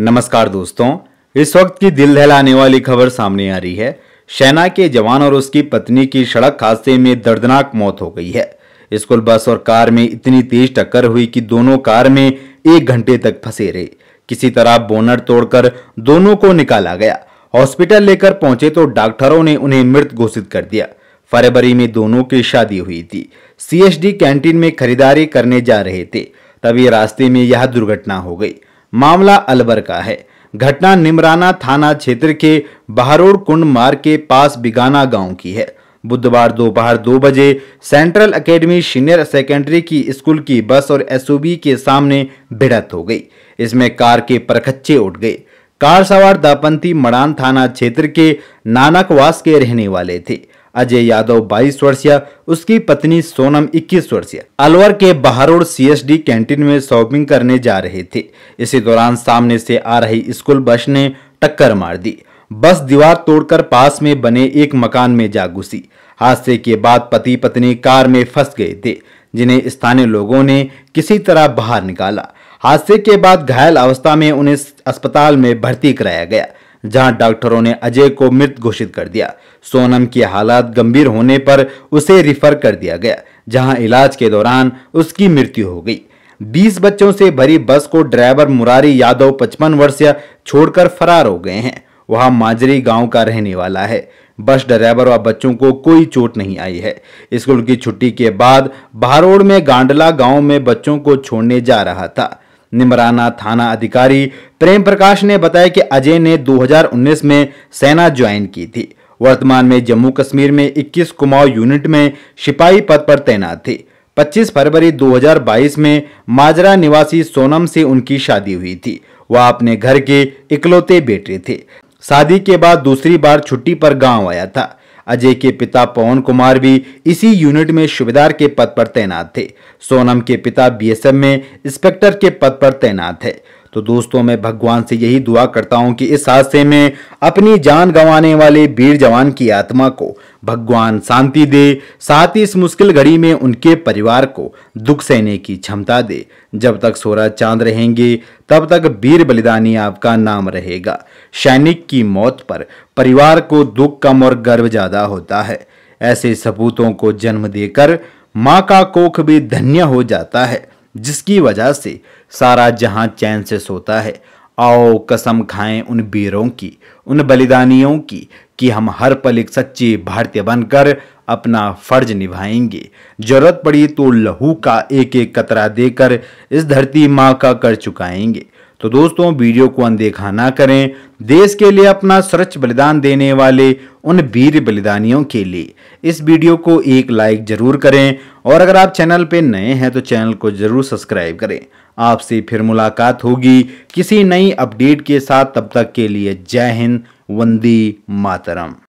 नमस्कार दोस्तों, इस वक्त की दिल दहलाने वाली खबर सामने आ रही है। सेना के जवान और उसकी पत्नी की सड़क हादसे में दर्दनाक मौत हो गई है। स्कूल बस और कार में इतनी तेज टक्कर हुई कि दोनों कार में 1 घंटे तक फंसे रहे। किसी तरह बोनट तोड़कर दोनों को निकाला गया। हॉस्पिटल लेकर पहुंचे तो डॉक्टरों ने उन्हें मृत घोषित कर दिया। फरवरी में दोनों की शादी हुई थी। CSD कैंटीन में खरीदारी करने जा रहे थे, तभी रास्ते में यह दुर्घटना हो गई। मामला अलवर का है। घटना निमराना थाना क्षेत्र के बहारोड़ कुंड मार्ग के पास बिगाना गांव की है। बुधवार दोपहर 2 बजे सेंट्रल एकेडमी सीनियर सेकेंडरी की स्कूल की बस और SUV के सामने भिड़ंत हो गई। इसमें कार के परखच्चे उठ गए। कार सवार दापंती मड़ान थाना क्षेत्र के नानकवास के रहने वाले थे। अजय यादव 22 वर्षीय, उसकी पत्नी सोनम 21 वर्षीय अलवर के बहारोड CSD कैंटीन में शॉपिंग करने जा रहे थे। इसी दौरान सामने से आ रही स्कूल बस ने टक्कर मार दी। बस दीवार तोड़कर पास में बने एक मकान में जा घुसी। हादसे के बाद पति पत्नी कार में फंस गए थे, जिन्हें स्थानीय लोगों ने किसी तरह बाहर निकाला। हादसे के बाद घायल अवस्था में उन्हें अस्पताल में भर्ती कराया गया, जहां डॉक्टरों ने अजय को मृत घोषित कर दिया। सोनम की हालात गंभीर होने पर उसे रिफर कर दिया गया, जहां इलाज के दौरान उसकी मृत्यु हो गई। 20 बच्चों से भरी बस को ड्राइवर मुरारी यादव 55 वर्षीय छोड़कर फरार हो गए हैं। वहां माजरी गांव का रहने वाला है। बस ड्राइवर व बच्चों को कोई चोट नहीं आई है। स्कूल की छुट्टी के बाद बहारोड में गांडला गाँव में बच्चों को छोड़ने जा रहा था। निमराना थाना अधिकारी प्रेम प्रकाश ने बताया कि अजय ने 2019 में सेना ज्वाइन की थी। वर्तमान में जम्मू कश्मीर में 21 कुमाऊं यूनिट में सिपाही पद पर तैनात थे। 25 फरवरी 2022 में माजरा निवासी सोनम से उनकी शादी हुई थी। वह अपने घर के इकलौते बेटे थे। शादी के बाद दूसरी बार छुट्टी पर गांव आया था। अजय के पिता पवन कुमार भी इसी यूनिट में सूबेदार के पद पर तैनात थे। सोनम के पिता BSF में इंस्पेक्टर के पद पर तैनात है। तो दोस्तों, मैं भगवान से यही दुआ करता हूं कि इस हादसे में अपनी जान गंवाने वाले वीर जवान की आत्मा को भगवान शांति दे, साथ ही इस मुश्किल घड़ी में उनके परिवार को दुख सहने की क्षमता दे। जब तक सूरज चांद रहेंगे, तब तक वीर बलिदानी आपका नाम रहेगा। सैनिक की मौत पर परिवार को दुख कम और गर्व ज्यादा होता है। ऐसे सपूतों को जन्म देकर माँ का कोख भी धन्य हो जाता है, जिसकी वजह से सारा जहां चैन से सोता है। आओ कसम खाएं उन वीरों की, उन बलिदानियों की, कि हम हर पल एक सच्चे भारतीय बनकर अपना फर्ज निभाएंगे। जरूरत पड़ी तो लहू का एक एक कतरा देकर इस धरती माँ का कर चुकाएंगे। तो दोस्तों, वीडियो को अनदेखा ना करें। देश के लिए अपना सर्वोच्च बलिदान देने वाले उन वीर बलिदानियों के लिए इस वीडियो को एक लाइक जरूर करें, और अगर आप चैनल पे नए हैं तो चैनल को जरूर सब्सक्राइब करें। आपसे फिर मुलाकात होगी किसी नई अपडेट के साथ। तब तक के लिए जय हिंद, वंदे मातरम।